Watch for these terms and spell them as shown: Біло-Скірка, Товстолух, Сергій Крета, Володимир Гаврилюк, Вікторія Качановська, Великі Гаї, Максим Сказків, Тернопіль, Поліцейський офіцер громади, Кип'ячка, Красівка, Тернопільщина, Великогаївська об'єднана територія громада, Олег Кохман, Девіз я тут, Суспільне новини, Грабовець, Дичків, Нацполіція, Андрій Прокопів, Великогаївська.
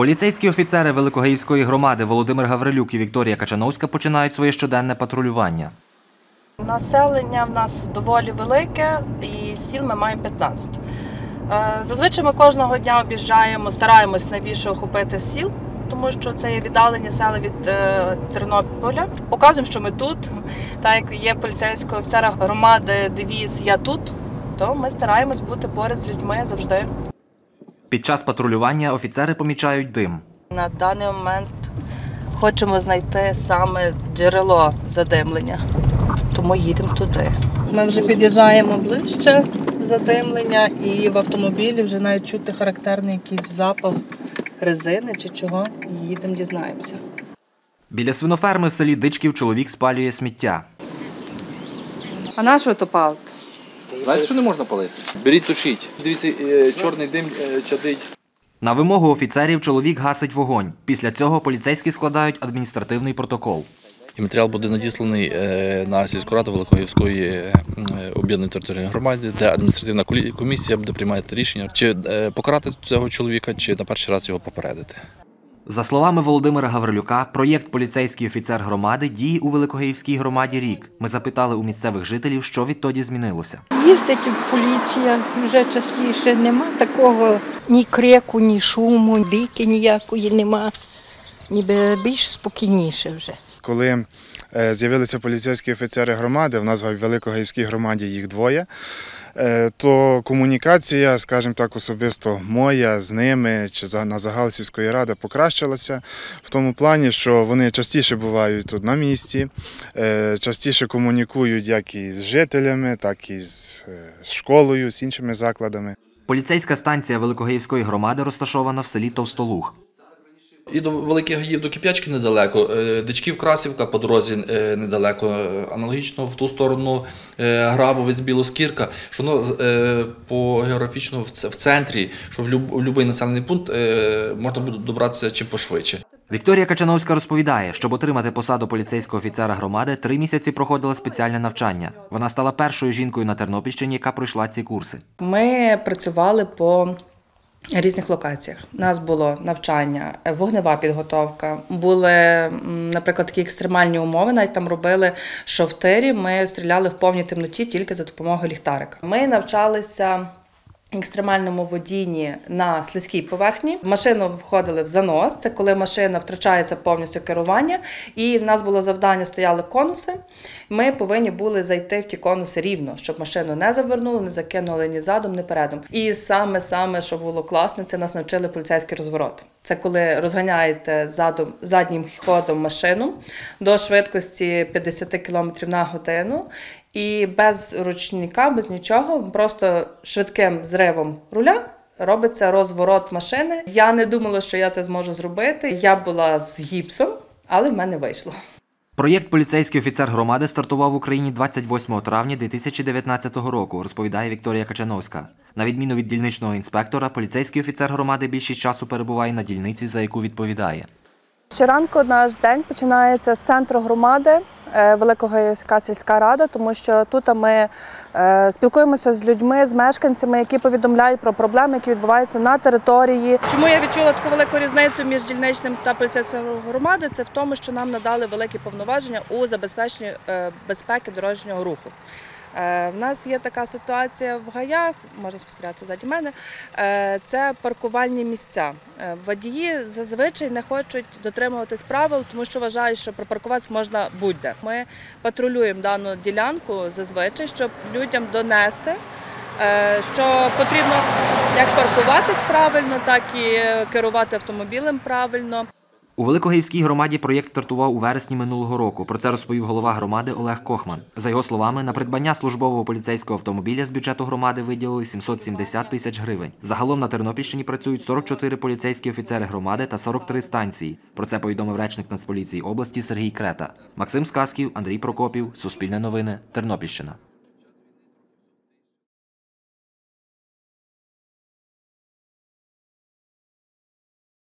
Поліцейські офіцери Великогаївської громади Володимир Гаврилюк і Вікторія Качановська починають своє щоденне патрулювання. Населення в нас доволі велике і сіл ми маємо 15. Зазвичай ми кожного дня об'їжджаємо, стараємось найбільше охопити сіл, тому що це є віддалені села від Тернополя. Показуємо, що ми тут, так як є поліцейського офіцера громади «Девіз я тут», то ми стараємось бути поряд з людьми завжди. Під час патрулювання офіцери помічають дим. На даний момент хочемо знайти саме джерело задимлення, тому їдемо туди. Ми вже під'їжджаємо ближче задимлення і в автомобілі вже навіть чути характерний якийсь запах резини чи чого, і їдемо, дізнаємося. Біля свиноферми в селі Дичків чоловік спалює сміття. А на що то палити? Знаєте, що не можна палити? Беріть, тушіть. Дивіться, чорний дим чадить. На вимогу офіцерів чоловік гасить вогонь. Після цього поліцейські складають адміністративний протокол. І матеріал буде надісланий на сільську раду Великогаївської об'єднаної території громади, де адміністративна комісія буде приймати рішення, чи покарати цього чоловіка, чи на перший раз його попередити. За словами Володимира Гаврилюка, проєкт «Поліцейський офіцер громади» діє у Великогаївській громаді рік. Ми запитали у місцевих жителів, що відтоді змінилося. Їздить поліція, вже частіше, нема такого ні крику, ні шуму, бійки ніякої нема, ніби більш спокійніше вже. Коли з'явилися поліцейські офіцери громади, в нас в Великогаївській громаді їх двоє, то комунікація, скажімо так, особисто моя з ними чи на загал сільської ради покращилася в тому плані, що вони частіше бувають тут на місці, частіше комунікують як і з жителями, так і з школою, з іншими закладами. Поліцейська станція Великогаївської громади розташована в селі Товстолух. І до Великих Гаїв, до Кип'ячки недалеко, Дичків, Красівка по дорозі недалеко, аналогічно в ту сторону Грабовець, Біло-Скірка, що воно по географічно в центрі, що в будь-який населений пункт можна буде добратися чим пошвидше. Вікторія Качановська розповідає, щоб отримати посаду поліцейського офіцера громади, 3 місяці проходила спеціальне навчання. Вона стала першою жінкою на Тернопільщині, яка пройшла ці курси. Ми працювали по різних локаціях. У нас було навчання, вогнева підготовка, були, наприклад, такі екстремальні умови, навіть там робили шовтирі, ми стріляли в повній темноті тільки за допомогою ліхтарика. Ми навчалися екстремальному водінні на слизькій поверхні. Машину входили в занос, це коли машина втрачається повністю керування, і в нас було завдання, стояли конуси, ми повинні були зайти в ті конуси рівно, щоб машину не завернули, не закинули ні задом, ні передом. І саме, що було класне, це нас навчили поліцейський розворот. Це коли розганяєте заднім ходом машину до швидкості 50 км на годину, і без ручника, без нічого, просто швидким зривом руля робиться розворот машини. Я не думала, що я це зможу зробити. Я була з гіпсом, але в мене вийшло. Проєкт «Поліцейський офіцер громади» стартував в Україні 28 травня 2019 року, розповідає Вікторія Качановська. На відміну від дільничного інспектора, поліцейський офіцер громади більшість часу перебуває на дільниці, за яку відповідає. Щоранку наш день починається з центру громади, Великогаївська сільська рада, тому що тут ми спілкуємося з людьми, з мешканцями, які повідомляють про проблеми, які відбуваються на території. Чому я відчула таку велику різницю між дільничним та поліцейським громади? Це в тому, що нам надали великі повноваження у забезпеченні безпеки дорожнього руху. В нас є така ситуація в Гаях, можна спостерігати ззаді мене, це паркувальні місця. Водії зазвичай не хочуть дотримуватись правил, тому що вважають, що припаркуватися можна будь-де. Ми патрулюємо дану ділянку зазвичай, щоб людям донести, що потрібно як паркуватись правильно, так і керувати автомобілем правильно. У Великогаївській громаді проєкт стартував у вересні минулого року. Про це розповів голова громади Олег Кохман. За його словами, на придбання службового поліцейського автомобіля з бюджету громади виділили 770 тисяч гривень. Загалом на Тернопільщині працюють 44 поліцейські офіцери громади та 43 станції. Про це повідомив речник Нацполіції області Сергій Крета. Максим Сказків, Андрій Прокопів, Суспільне новини, Тернопільщина.